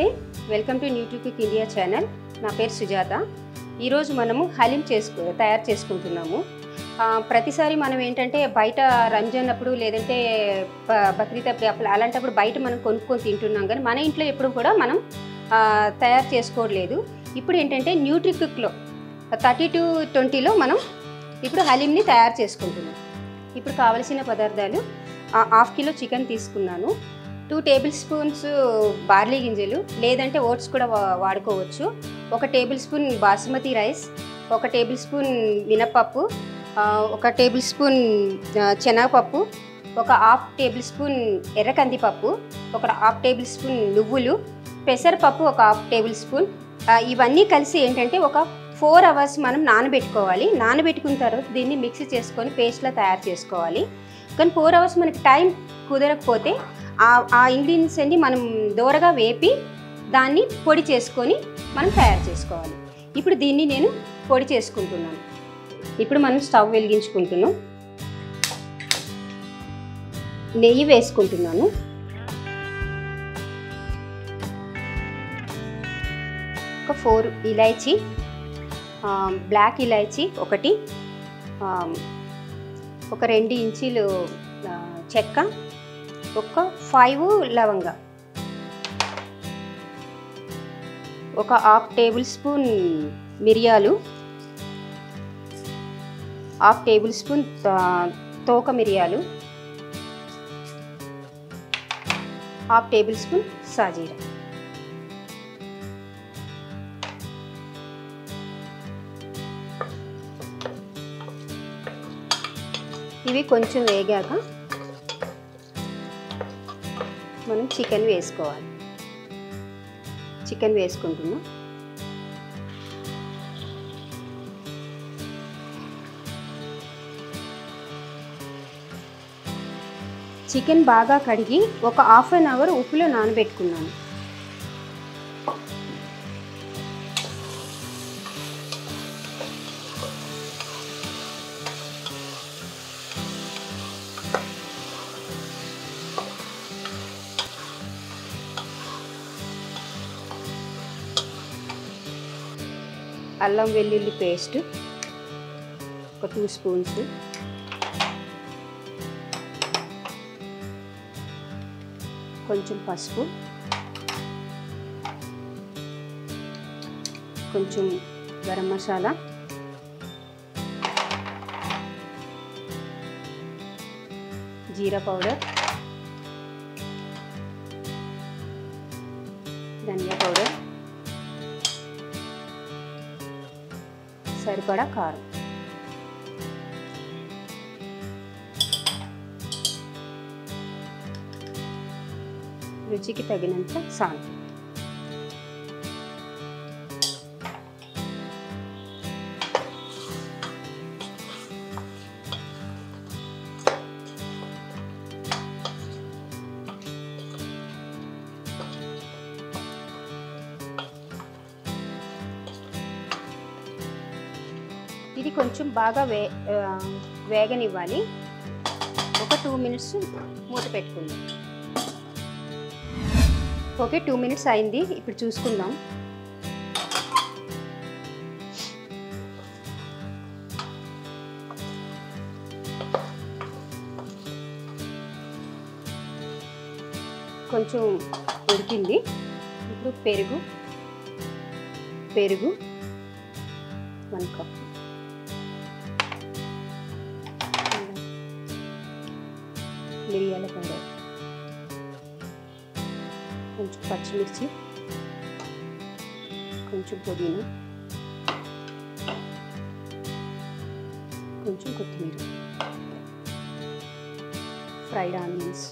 नमस्ते welcome to Nutricook India channel ना पेर सुजाता मनमु हलीम तैयार चेसुकुंटुन्नामु प्रतिसारी मनम एंटंटे बयट रंजान अप्पुडु लेदंटे बकरीद अप्पुडु अलांटप्पुडु बयट मनम कोनुक्कोनि तिंटुन्नाम गानी मन इंट्लो एप्पुडु कूडा मनम तैयार चेसुकोलेदु। इप्पुडु एंटंटे न्यूट्रिकुक लो 32-20 लो मनम इप्पुडु हलीम नि तैयार चेसुकुंटुन्नाम। इप्पुडु कावाल्सिन पदार्थालु हाफ किलो चिकन तीसुकुन्नानु, 2 टेबल स्पून्स बार्ली गिंजलु लेदंटे ओट्स कूडा वाडुकोवच्चु, 1 tablespoon basmati rice, 1 tablespoon मिनपप्पु, 1 टेबल स्पून चेनागपप्पु, 1/2 टेबल स्पून ఎర్రకందిపప్పు, 1/2 टेबल स्पून నువ్వులు, పెసరపప్పు 1/2 टेबल स्पून ఇవన్నీ కలిసి ఏంటంటే 4 అవర్స్ మనం నానబెట్టుకోవాలి। నానబెట్టుకున్న తర్వాత దీన్ని మిక్స్ చేసుకొని పేస్ట్ లా తయారు చేసుకోవాలి। కానీ 4 అవర్స్ మనకి టైం కుదరకపోతే ఆ ఇంగ్రీడియెంట్స్ అన్ని మనం దోరగా వేపి దాన్ని పొడి చేసుకొని మనం తయారు చేసుకోవాలి। ఇప్పుడు దీన్ని నేను పొడి చేసుకుంటున్నాను। ఇప్పుడు మనం స్టవ్ వెలిగించుకుంటున్నాం, నెయ్యి వేసుకుంటున్నాను, ఒక 4 ఇలాచీ, బ్లాక్ ఇలాచీ ఒకటి, 1-2 ఇంచీలు చెక్క, 5 లవంగ, 1/2 टेबल स्पून మిరియాలు, 1/2 टेबल स्पून తోక మిరియాలు, 1/2 टेबल स्पून సాజీరా, 2 కొంచెం వేగాక మనం చికెన్ వేసుకోవాలి। చికెన్ వేసుకుంటున్నాం, చికెన్ బాగా కడిగి 1/2 అవర్ ఉప్పులో నానబెట్టుకున్నాను। అల్లం వెల్లుల్లి పేస్ట్ 2 స్పూన్స్, కొంచెం పసుపు, కొంచెం గరం మసాలా, జీరా పౌడర్, ధనియా పౌడర్, సరిపడా కారం, రుచికి తగినంత సాల్ట్। ఇది కొంచెం బాగా వేగనివ్వాలి। 2 మినిట్స్ మూత పెట్టుకుందాం। ఓకే 2 మినిట్స్ అయింది, ఇప్పుడు చూసుకుందాం। కొంచెం ఉడికింది, ఇప్పుడు పెరుగు 1 కప్, మిరియాల పొడి, కొంచెం పచ్చిమిర్చి, కొంచెం పుదీనా, కొంచెం కొత్తిమీర, ఫ్రైడ్ ఆనియన్స్,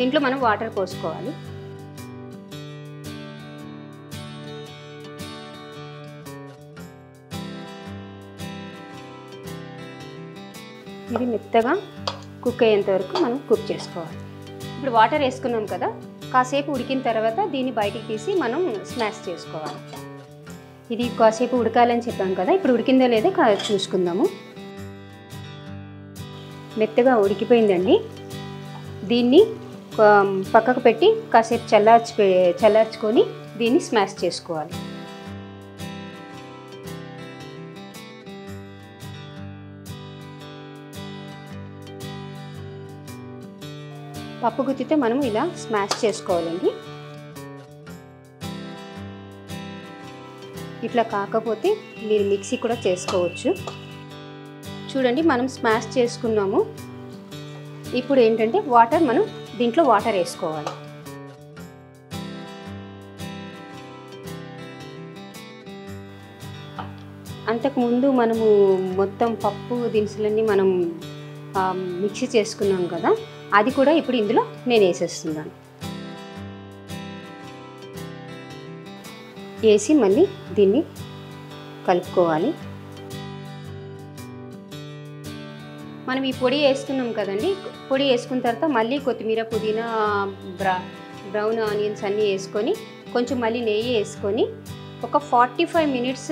దీంట్లో మనం వాటర్ పోసుకోవాలి। ఇది మెత్తగా కుక్ అయ్యేంత వరకు మనం కుక్ చేసుకోవాలి। ఇప్పుడు వాటర్ వేసుకున్నాం కదా, కాసేపు ఉడికిన తర్వాత దీన్ని బయటికి తీసి మనం స్మాష్ చేసుకోవాలి। ఇది కాసేపు ఉడకాలని చెప్పాం కదా, ఇప్పుడు ఉడికిందో లేదో చూసుకుందాము। మెత్తగా ఉడికిపోయిందండి। దీన్ని పక్కకు పెట్టి కాసేపు చల్లార్చుకొని దీన్ని స్మాష్ చేసుకోవాలి। పప్పు గుత్తితో మనం ఇలా స్మాష్ చేసుకోవాలండి। ఇట్లా కాకపోతే మీరు మిక్సీ కూడా చేసుకోవచ్చు। చూడండి మనం స్మాష్ చేసుకున్నాము। ఇప్పుడు ఏంటంటే వాటర్ మనం దీంట్లో వాటర్ వేసుకోవాలి। అంతకుముందు మనము మొత్తం పప్పు దినుసులన్నీ మనం మిక్సీ చేసుకున్నాం కదా, అది కూడా ఇప్పుడు ఇందులో నేను వేసేస్తున్నాను। వేసి మళ్ళీ దీన్ని కలుపుకోవాలి। మనం ఈ పొడి వేస్తున్నాం కదండి, పొడి వేసుకున్న తర్వాత మళ్ళీ కొత్తిమీర పుదీనా బ్రౌన్ ఆనియన్స్ అన్నీ వేసుకొని కొంచెం మళ్ళీ నెయ్యి వేసుకొని ఒక 45 minutes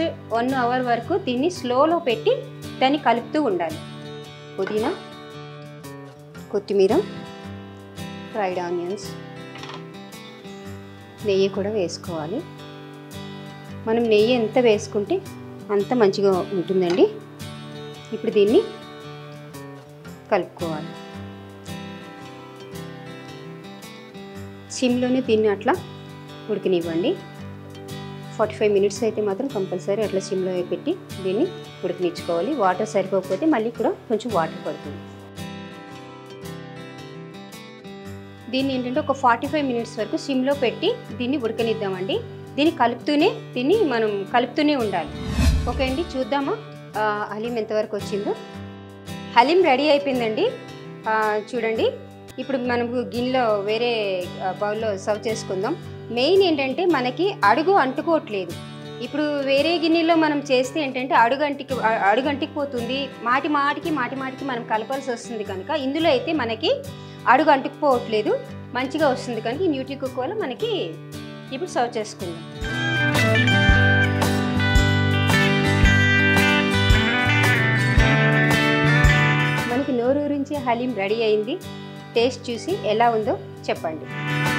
1 hour వరకు దీన్ని స్లోలో పెట్టి దాన్ని కలుపుతూ ఉండాలి। పుదీనా, కొత్తిమీర, ఫ్రైడ్ ఆనియన్స్, నెయ్యి కూడా వేసుకోవాలి। మనం నెయ్యి ఎంత వేసుకుంటే అంత మంచిగా ఉంటుందండి। ఇప్పుడు దీన్ని కలుపుకోవాలి। సిమ్లోనే దీన్ని అట్లా ఉడికినివ్వండి। 45 minutes అయితే మాత్రం కంపల్సరీ అట్లా సిమ్లో పెట్టి దీన్ని ఉడికినిచ్చుకోవాలి। వాటర్ సరిపోకపోతే మళ్ళీ కూడా కొంచెం వాటర్ పడుతుంది। దీన్ని ఏంటంటే ఒక 45 minutes వరకు సిమ్లో పెట్టి దీన్ని ఉడకనిద్దామండి। దీన్ని కలుపుతూనే ఉండాలి। ఓకే అండి, చూద్దామా హలీం ఎంతవరకు వచ్చిందో। హలీం రెడీ అయిపోయిందండి। చూడండి ఇప్పుడు మనం గిన్నెలో వేరే బౌల్లో సర్వ్ చేసుకుందాం। మెయిన్ ఏంటంటే మనకి అడుగు అంటుకోవట్లేదు। ఇప్పుడు వేరే గిన్నెలో మనం చేస్తే ఏంటంటే అడుగు అంటుకుపోతుంది, మాటిమాటికి మనం కలపాల్సి వస్తుంది కనుక ఇందులో అయితే మనకి అడుగు అంటుకుపోవట్లేదు, మంచిగా వస్తుంది కనుక న్యూట్రికుక్ వల్ల మనకి ఇప్పుడు సర్వ్ చేసుకుందాం। మనకి నోరూరించి హలీం రెడీ అయింది। టేస్ట్ చూసి ఎలా ఉందో చెప్పండి।